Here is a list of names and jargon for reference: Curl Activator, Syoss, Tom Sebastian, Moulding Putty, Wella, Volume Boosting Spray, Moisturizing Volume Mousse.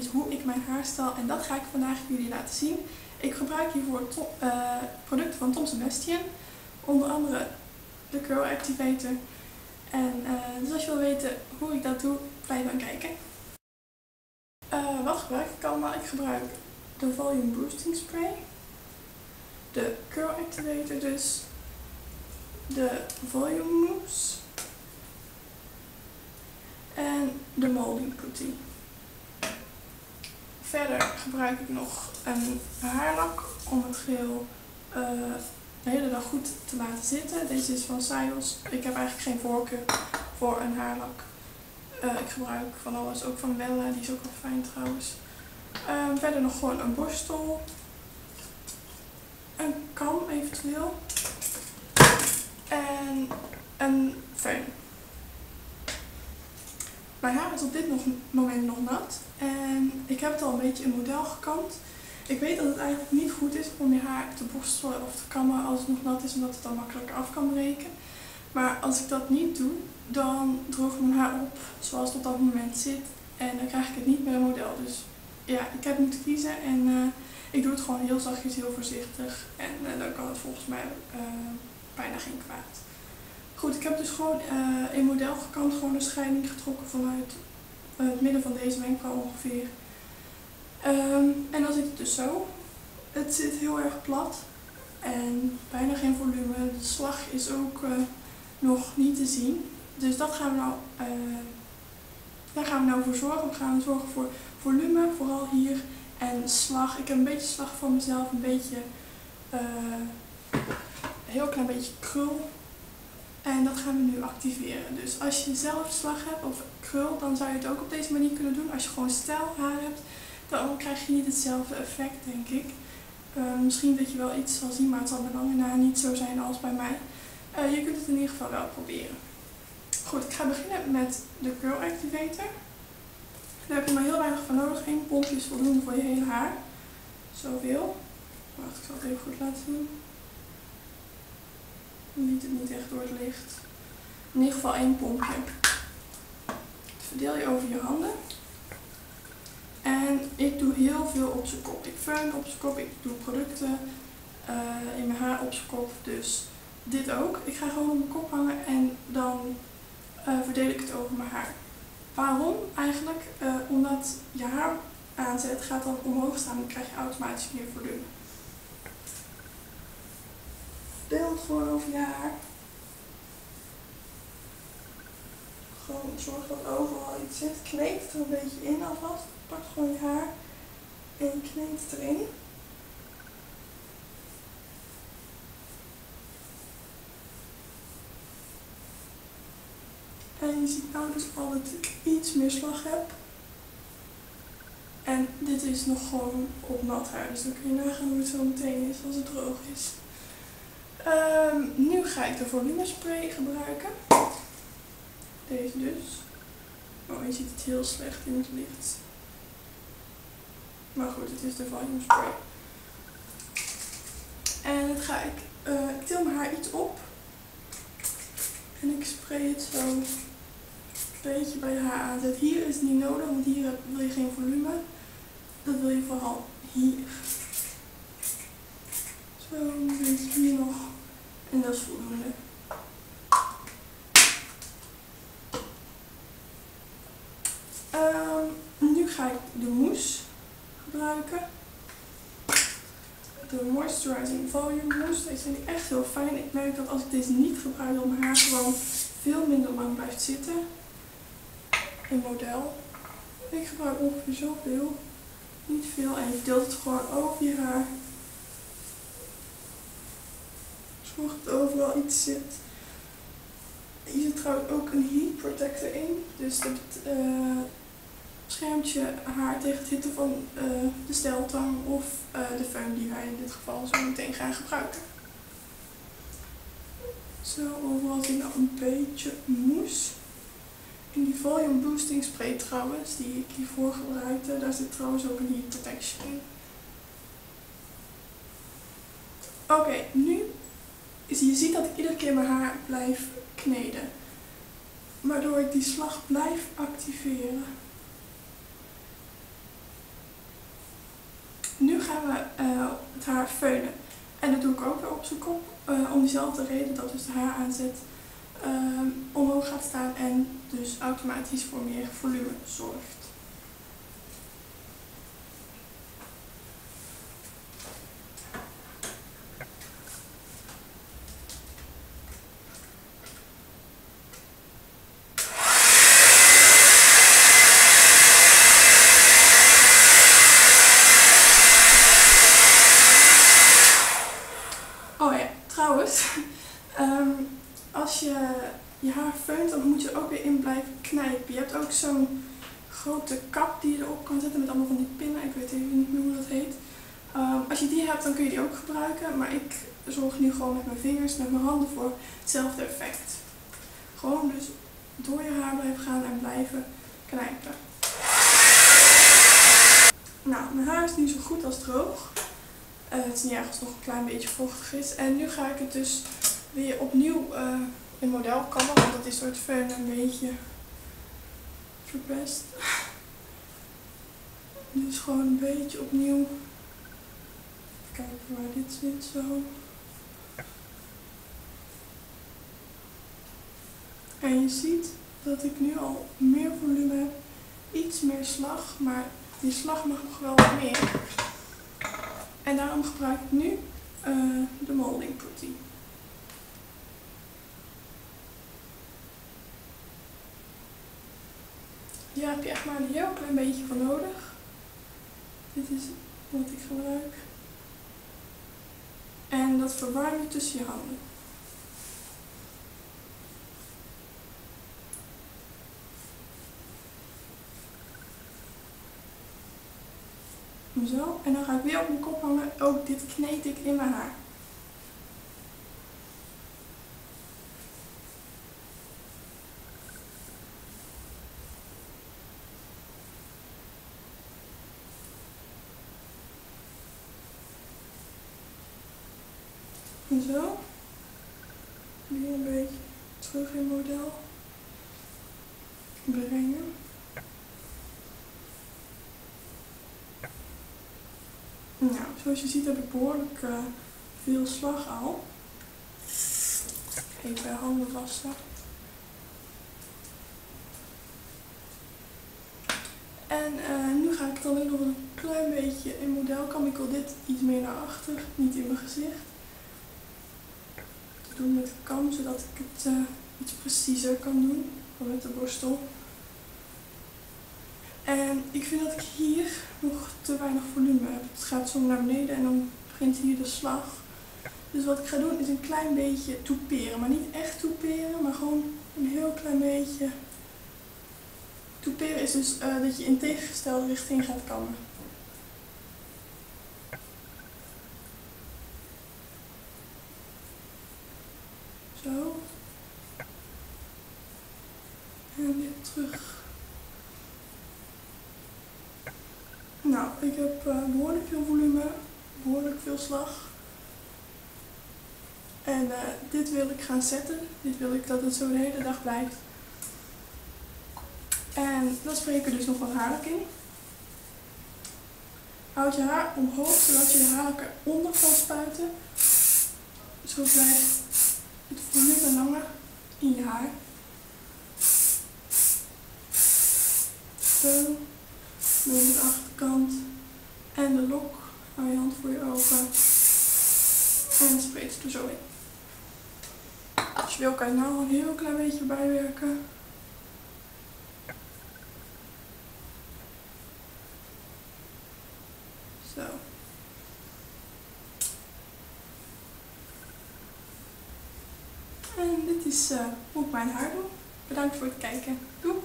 is hoe ik mijn haar stel en dat ga ik vandaag jullie laten zien. Ik gebruik hiervoor producten van Tom Sebastian, onder andere de Curl Activator. En dus als je wil weten hoe ik dat doe, blijf dan kijken. Wat gebruik ik allemaal? Ik gebruik de Volume Boosting Spray, de Curl Activator dus, de Volume Mousse en de Moulding Putty. Verder gebruik ik nog een haarlak om het geel de hele dag goed te laten zitten. Deze is van Syoss. Ik heb eigenlijk geen voorkeur voor een haarlak. Ik gebruik van alles, ook van Wella, die is ook wel fijn trouwens. Verder nog gewoon een borstel, een kam eventueel en een föhn. Mijn haar is op dit moment nog nat en ik heb het al een beetje in model gekamd. Ik weet dat het eigenlijk niet goed is om je haar te borstelen of te kammen als het nog nat is, omdat het dan makkelijker af kan breken. Maar als ik dat niet doe, dan droogt mijn haar op zoals het op dat moment zit en dan krijg ik het niet meer in model. Dus ja, ik heb moeten kiezen en ik doe het gewoon heel zachtjes, heel voorzichtig en dan kan het volgens mij bijna geen kwaad. Goed, ik heb dus gewoon in model gekamd, gewoon een scheiding getrokken vanuit het midden van deze wenkbrauw ongeveer. En dan zit het dus zo. Het zit heel erg plat en bijna geen volume. De slag is ook nog niet te zien. Dus dat gaan we nou, daar gaan we nou voor zorgen. We gaan zorgen voor volume, vooral hier, en slag. Ik heb een beetje slag van mezelf, een beetje, heel klein beetje krul. En dat gaan we nu activeren. Dus als je zelf slag hebt of krul, dan zou je het ook op deze manier kunnen doen. Als je gewoon stijl haar hebt, dan krijg je niet hetzelfde effect, denk ik. Misschien dat je wel iets zal zien, maar het zal bij lange na niet zo zijn als bij mij. Je kunt het in ieder geval wel proberen. Goed, ik ga beginnen met de Curl Activator. Daar heb je maar heel weinig van nodig. 1 pompje is voldoende voor je hele haar. Zoveel. Wacht, ik zal het even goed laten zien. Dan ziet het niet echt door het licht. In ieder geval 1 pompje. Dat verdeel je over je handen. En ik doe heel veel op zijn kop. Ik föhn op zijn kop, ik doe producten in mijn haar op zijn kop. Dus dit ook. Ik ga gewoon op mijn kop hangen en dan verdeel ik het over mijn haar. Waarom eigenlijk? Omdat je haar aanzet, gaat dan omhoog staan en krijg je automatisch meer volume. Verdeel het gewoon over je haar. Gewoon zorg dat overal iets zit. Kneed het er een beetje in alvast. Pak gewoon je haar en kneed het erin. En je ziet nou dus al dat ik iets meer slag heb. En dit is nog gewoon op nat haar, dus dan kun je nagaan hoe het zo meteen is als het droog is. Nu ga ik de volume spray gebruiken. Deze dus. Oh, je ziet het heel slecht in het licht. Maar goed, het is de volume spray. En dat ga ik, ik til mijn haar iets op. En ik spray het zo een beetje bij je haar aanzet. Hier is het niet nodig, want hier wil je geen volume. Dat wil je vooral hier. Zo, een beetje hier nog. En dat is voldoende. Nu ga ik de mousse gebruiken. De Moisturizing Volume Mousse. Deze vind ik echt heel fijn. Ik merk dat als ik deze niet gebruik, dan mijn haar gewoon veel minder lang blijft zitten. In model. Ik gebruik ongeveer zoveel. Niet veel. En je verdeelt het gewoon over je haar. Zorg dat overal iets zit. Hier zit trouwens ook een heat protector in. Dus dat beschermt je haar tegen het hitten van de steltang of de föhn die wij in dit geval zo meteen gaan gebruiken. Zo, overal zit nou een beetje mousse. In die Volume Boosting Spray trouwens, die ik hiervoor gebruikte, daar zit trouwens ook een heat protection in. Oké, nu is, je ziet dat ik iedere keer mijn haar blijf kneden. Waardoor ik die slag blijf activeren. gaan we het haar veunen. En dat doe ik ook weer op zijn kop. Om diezelfde reden dat dus de haar aanzet omhoog gaat staan en dus automatisch voor meer volume zorgt. Als je haar veunt, dan moet je er ook weer in blijven knijpen. Je hebt ook zo'n grote kap die je erop kan zetten met allemaal van die pinnen. Ik weet even niet meer hoe dat heet. Als je die hebt, dan kun je die ook gebruiken. Maar ik zorg nu gewoon met mijn vingers, met mijn handen voor hetzelfde effect. Gewoon dus door je haar blijven gaan en blijven knijpen. Nou, mijn haar is nu zo goed als droog. Het is niet erg als het nog een klein beetje vochtig is. En nu ga ik het dus weer opnieuw in model kammen, want dat is door het veunen een beetje verpest. Dus gewoon een beetje opnieuw. Even kijken waar dit zit zo. En je ziet dat ik nu al meer volume heb, iets meer slag, maar die slag mag nog wel meer. En daarom gebruik ik nu de Moulding Putty. Hier heb je echt maar een heel klein beetje van nodig. Dit is wat ik gebruik. En dat verwarm je tussen je handen. Zo, en dan ga ik weer op mijn kop hangen. Ook dit kneed ik in mijn haar. Zo. Weer een beetje terug in model brengen. Nou, zoals je ziet heb ik behoorlijk veel slag al. Even bij handen wassen. En nu ga ik het alleen nog een klein beetje in model kammen. Ik wil dit iets meer naar achter, niet in mijn gezicht. Ik doe met de kam zodat ik het iets preciezer kan doen dan met de borstel. En ik vind dat ik hier nog te weinig volume heb. Het gaat soms naar beneden en dan begint hier de slag. Dus wat ik ga doen is een klein beetje touperen. Maar niet echt touperen, maar gewoon een heel klein beetje. Touperen is dus dat je in tegengestelde richting gaat kammen. Zo. En weer terug. Nou, ik heb behoorlijk veel volume, behoorlijk veel slag. En dit wil ik gaan zetten. Dit wil ik dat het zo de hele dag blijft. En dan spreek ik dus nog wat haarlak in. Houd je haar omhoog, zodat je de haarlak eronder kan spuiten. Zo blijft het volume langer in je haar. Zo. Doe de achterkant. En de lok. Hou je hand voor je ogen. En spreid het er zo in. Als je wil kan je nou een heel klein beetje bijwerken. Zo. En dit is hoe ik mijn haar doe. Bedankt voor het kijken. Doei!